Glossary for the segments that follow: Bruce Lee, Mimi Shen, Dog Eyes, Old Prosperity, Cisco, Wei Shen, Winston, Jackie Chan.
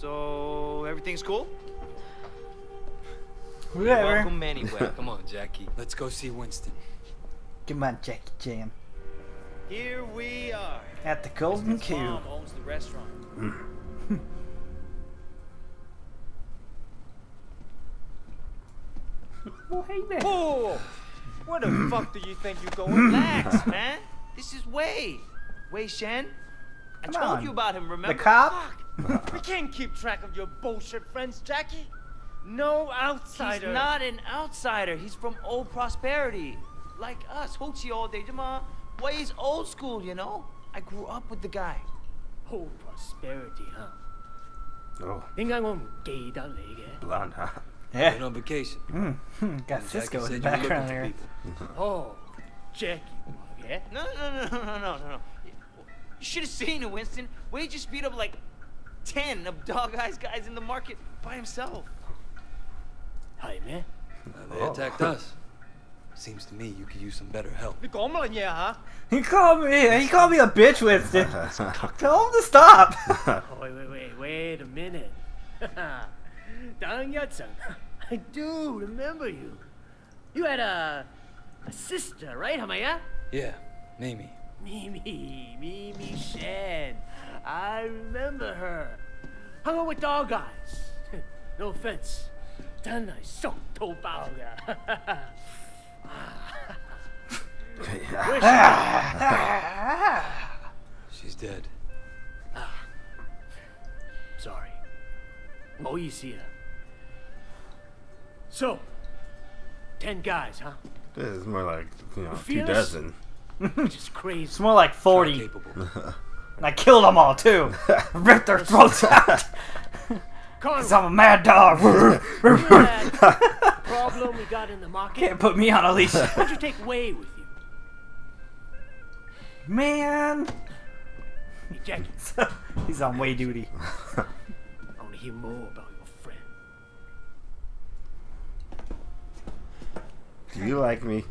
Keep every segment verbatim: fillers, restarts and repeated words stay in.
So, everything's cool? Whatever. Welcome anywhere. Come on, Jackie. Let's go see Winston. Come on, Jackie Chan. Here we are. At the Golden Cube. Mom owns the restaurant. Oh, hey there. Whoa! Where the fuck do you think you're going? Relax, man. This is Wei. Wei Shen. I Come told on. you about him, remember? The cop? Fuck. We can't keep track of your bullshit friends, Jackie. No outsider. He's not an outsider. He's from Old Prosperity. Like us. Hoochie all day. Jama. Way's old school, you know? I grew up with the guy. Old Prosperity, huh? Oh. Blonde, huh? Yeah. Been on vacation. Mm. Got Cisco in the background there. Oh, Jackie. Yeah? No, no, no, no, no, no. You should have seen it, Winston. Wei just beat up like ten of Dog Eyes guys in the market by himself. Hi, man. Uh, they attacked us. Seems to me you could use some better help. He called me, he called me a bitch, Winston. Tell him to stop. Wait, wait, wait, wait a minute. I do remember you. You had a, a sister, right, Hamaya? Yeah, Mimi. Mimi, Mimi Shen. I remember her. Hung out with Dog Eyes. No offense. Then I soaked to She's dead. Ah. Sorry. Oh, you see her. So, ten guys, huh? This is more like, you know, two dozen. Which is crazy. It's more like forty. And I killed them all too. Ripped their throats out. Cause I'm a mad dog. Problem we got in the market. Can't put me on a leash. Why'd you take Wei with you, man? Hey, Jackie. He's on Wei duty. I want to hear more about your friend. Do you like me?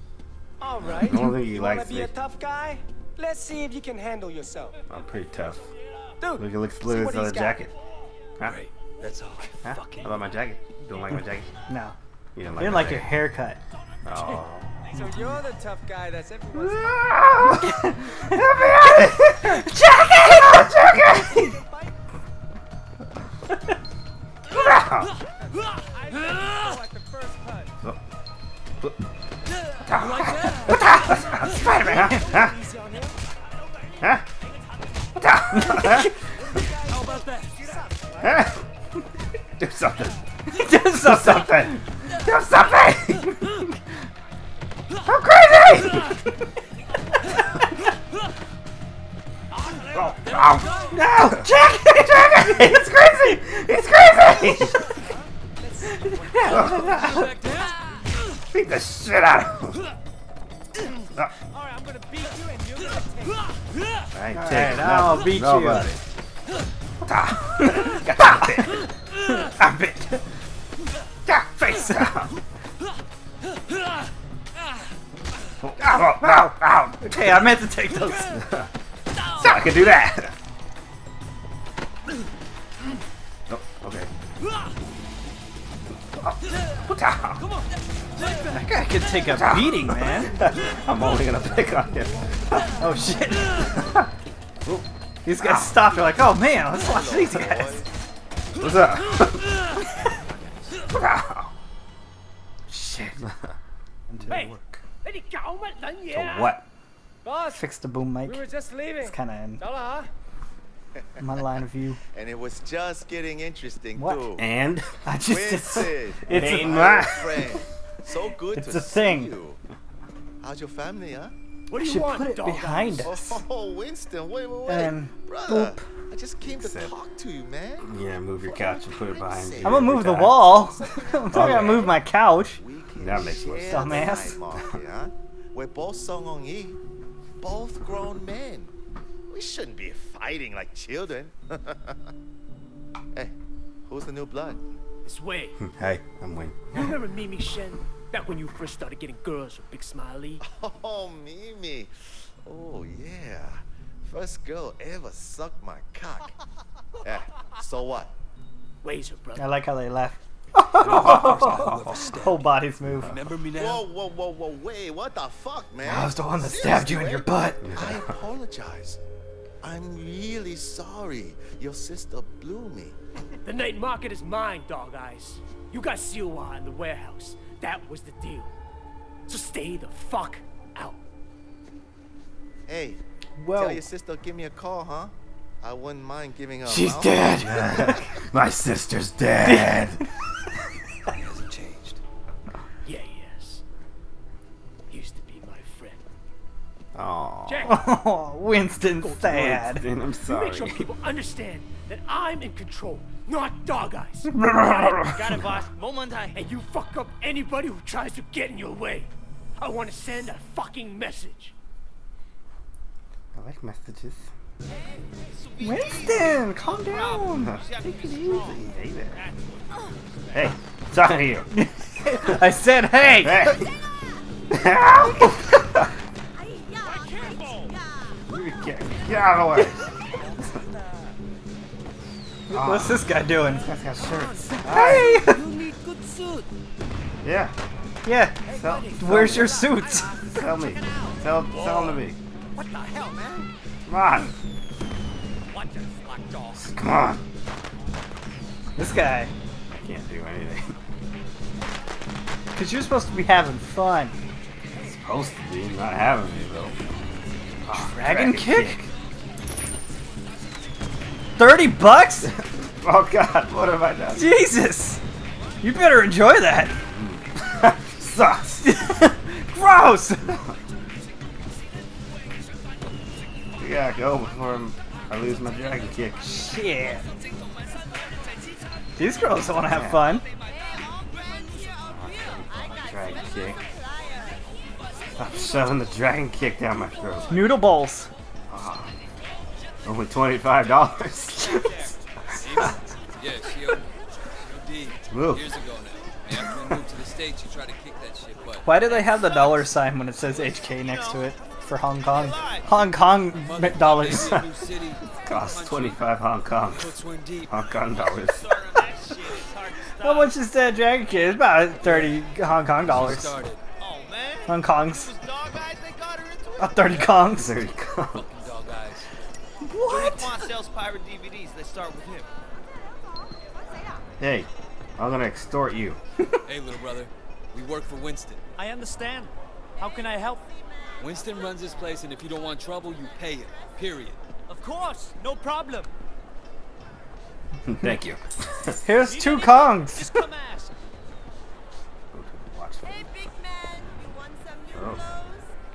All right. I don't think you like me. You wanna be a tough guy? Let's see if you can handle yourself. I'm pretty tough. Dude, look, look, look at this other jacket. Huh? Right. That's all. Huh? Fucking. How about my jacket? Don't like my jacket? No. You didn't like, you didn't like your haircut. Oh. So you're the tough guy that's everyone's. Help me out! Jackie! Jackie! Spider-Man, huh? Huh? Huh? How about that? Huh? Do something. Do something. Do something. I'm crazy. Oh, oh. No, Jack, Jack, it's crazy. It's crazy. Beat the shit out of him. All right, I'm gonna beat you and you're gonna take it. I ain't taking it. I'll beat you. Got it. I'm bit. Yeah, face out. Ow, ow, ow. Okay, I meant to take those. So I can do that. Oh, okay. Oh. That guy could take a beating, man. I'm only gonna pick on him. Oh shit. These guys stop. They're like, oh man, let's watch these guys. What's up? Wow. Shit. Hey, work. So what? Boss, fix the boom mic. We were just leaving. It's kind of in my line of view. And it was just getting interesting what? too. And I just it's, it's, it's in my friend. So good it's to a thing. See you. How's your family, huh? What do you should want? Put it behind us. Oh, Winston, wait, wait, wait. Um, Brother, boop. I just came to talk to you, man. Yeah, move your couch and put it behind you. I'm gonna move the wall. I'm probably gonna move my couch. That makes more sense. Dumbass. We're both Songong-yi, both grown men. We shouldn't be fighting like children. Hey, who's the new blood? It's Wei. Hey, I'm Wei. You remember Mimi Shen? Back when you first started getting girls with Big Smiley. Oh, Mimi. Oh, yeah. First girl ever sucked my cock. Eh, so what? ways of brother. I like how they laugh. Whole bodies move. Remember me now? Whoa, whoa, whoa, whoa, wait, what the fuck, man? I was the one that Seriously, stabbed you in wait? your butt. I apologize. I'm really sorry. Your sister blew me. The night market is mine, Dog Eyes. You got Siwa in the warehouse. That was the deal. So stay the fuck out. Hey, well, tell your sister give me a call, huh? I wouldn't mind giving up. She's dead. My sister's dead. He hasn't changed. Yeah, yes. Used to be my friend. Aww. Oh, Winston's oh, sad. Winston, I'm sorry. You make sure people understand that I'm in control, not Dog Eyes. Got it, boss. Momentai. And you fuck up anybody who tries to get in your way. I want to send a fucking message. I like messages. Winston, calm down. Take it easy. Hey there. Hey, talking to you. I said, hey. Hey. Get, get out of the way. Oh. What's this guy doing? This guy's got shirts. Hey. Yeah. Yeah. Sell, where's your suits? Tell me. Tell, tell them to me. What the hell, man? Come on. Come on. This guy can't do anything. Cause you're supposed to be having fun. It's supposed to be not having me though. Oh, dragon, dragon kick? kick. Thirty bucks? Oh God, what have I done? Jesus, you better enjoy that. Sucks. Gross. We gotta go before I'm, I lose my dragon kick. Shit. These girls want to have yeah. fun. Oh, dragon kick. Stop shoving the dragon kick down my throat. Noodle balls. Oh, only twenty-five dollars. Why do they have the dollar sign when it says H K next to it? For Hong Kong. Hong Kong dollars. Cost twenty-five Hong Kong. Hong Kong dollars. How much is that dragon kid? About thirty Hong Kong dollars. Hong Kongs. Uh, thirty Kongs. thirty Kongs. What? Hey, I'm gonna extort you. Hey, little brother. We work for Winston. I understand. How can I help? Winston runs this place, and if you don't want trouble, you pay him. Period. Of course, no problem. Thank you. Here's two Kongs. Hey, big man, you want some new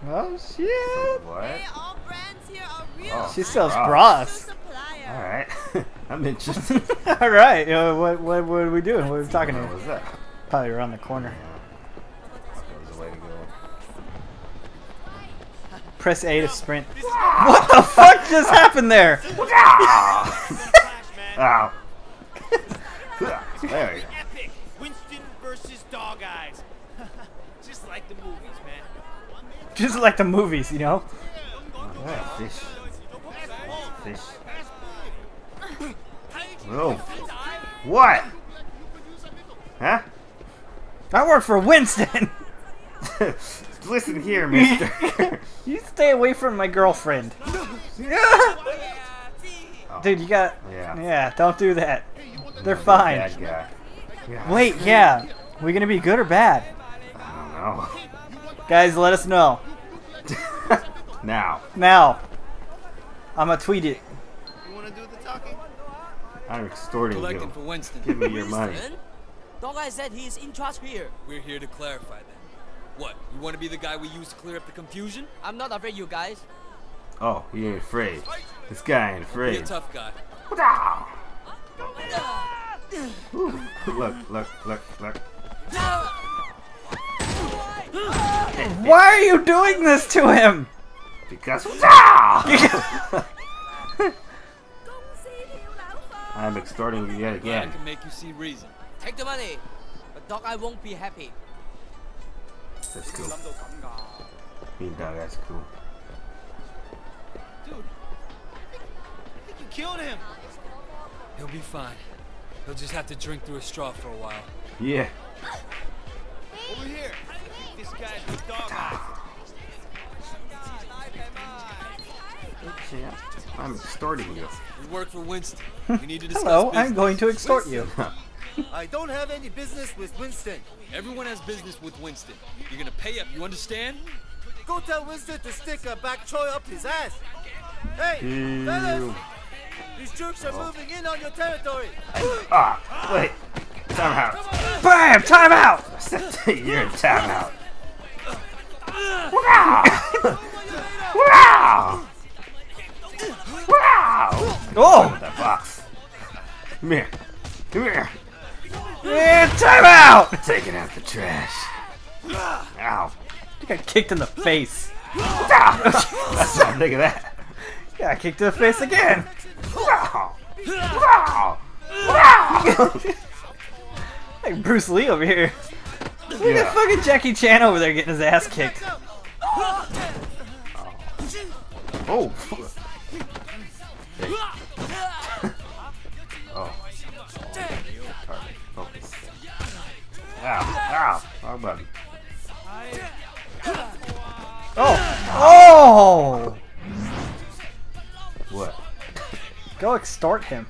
clothes? Oh shit! What? Hey, all brands here are real. Oh, she sells bras. All right, I'm interested. All right, uh, what what what are we doing? What are we talking about? What was that? Probably around the corner. Press A to sprint. What the fuck just happened there? Ow. There we go. Epic. Winston versus Dog Eyes. Just like the movies, man. Just like the movies, you know? Oh, fish. Fish. Whoa. What? Huh? I work for Winston. Listen here, mister. You stay away from my girlfriend. Dude, you got... Yeah. Yeah, don't do that. They're fine. Bad guy. Yeah. Wait, yeah. We gonna be good or bad? I don't know. Guys, let us know. Now. Now. I'm gonna tweet it. You wanna do the talking? I'm extorting you. For Winston. Give me your money. Dog Eyes said he's in charge here. We're here to clarify that. What? You want to be the guy we use to clear up the confusion? I'm not afraid, you guys. Oh, he ain't afraid. This guy ain't afraid. Be a tough guy. Ooh, look, look, look, look. Why are you doing this to him? Because. I'm extorting you yet again. I can make you see reason. Take the money, but Dog Eye won't be happy. That's cool. Mean Dog Eyes cool. Dude, I think, I think you killed him. He'll be fine. He'll just have to drink through a straw for a while. Yeah. Over here. This guy's with Dog Eyes. Yeah, I'm extorting you. We work for Winston. We need to discuss Hello, business. I'm going to extort Winston. you. I don't have any business with Winston. Everyone has business with Winston. You're gonna pay up, you understand? Go tell Winston to stick a bok choy up his ass. Hey, Ew. fellas! These jerks are oh. moving in on your territory. Ah, wait. Time out. Bam! Time out! You're in time out. Wow! Wow! Wow! Oh! With that box. Come here. Come here. Yeah, time out! Taking out the trash. Ow. You got kicked in the face. That's not big of that. Yeah, I kicked in the face again. Wow! Wow! Wow! Like Bruce Lee over here. Look yeah. at fucking Jackie Chan over there getting his ass kicked. Oh! Hey. Oh. Oh. Ow! Ow! Oh, buddy. Oh! Oh! What? Go extort him.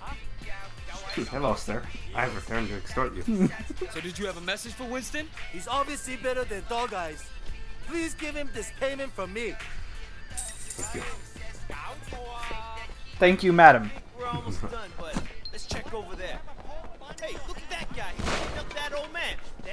Hello, sir. I've returned to extort you. So did you have a message for Winston? He's obviously better than Dog Eyes. Please give him this payment from me. Thank you. Thank you, madam. We're almost done, but let's check over there. Hey, look at that guy. He killed that old man. That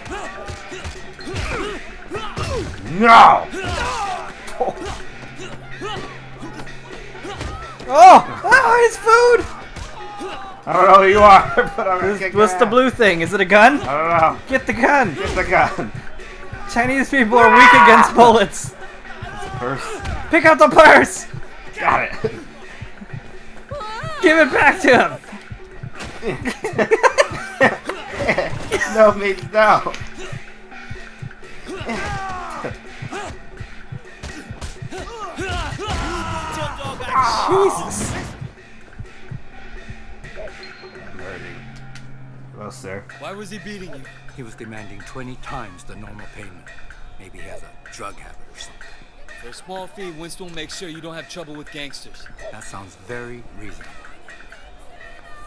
No. Oh, oh, his food. I don't know who you are, but I'm gonna kick What's the blue thing? Is it a gun? I don't know. Get the gun! Get the gun! Chinese people are weak against bullets. It's a purse. Pick up the purse! Got it. Give it back to him! No, me, no. Jesus! Well, sir. Why was he beating you? He was demanding twenty times the normal payment. Maybe he has a drug habit or something. For a small fee, Winston will make sure you don't have trouble with gangsters. That sounds very reasonable.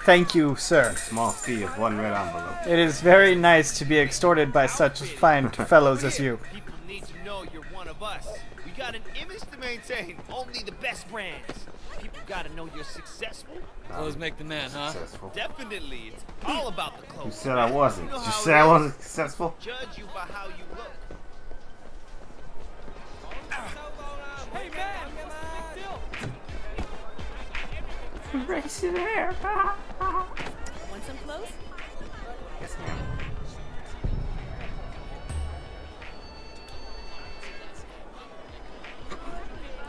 Thank you, sir. A small fee of one red envelope. It is very nice to be extorted by such fine fellows as you. People need to know you're one of us. We got an image to maintain. Only the best brands. People gotta know you're successful. Clothes make the man, huh? Successful. Definitely, it's all about the clothes. You said I wasn't. You, know you said I wasn't successful. Judge you by how you look. Hey man, raise your hair. Want some clothes? Yes, ma'am.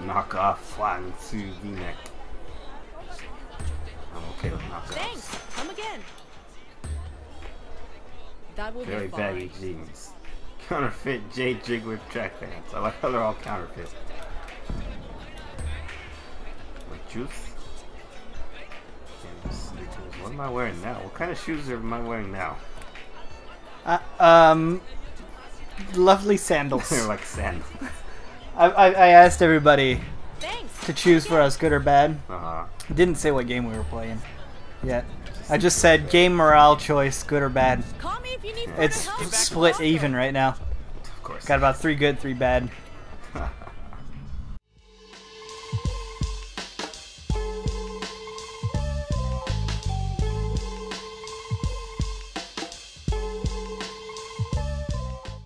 Knock off flying through the neck. I'm okay with knockoffs. Thanks. Come again. That will Very be baggy fine. jeans. Counterfeit J Jiggler track pants. I like how they're all counterfeit. With juice. What am I wearing now? What kind of shoes am I wearing now? Uh, um, lovely sandals. They're like sandals. I, I asked everybody Thanks. to choose for us, good or bad. Uh-huh. Didn't say what game we were playing yet. I just said game morale choice, good or bad. Call me if you need yeah. It's split even right now. Of course. Got about three good, three bad.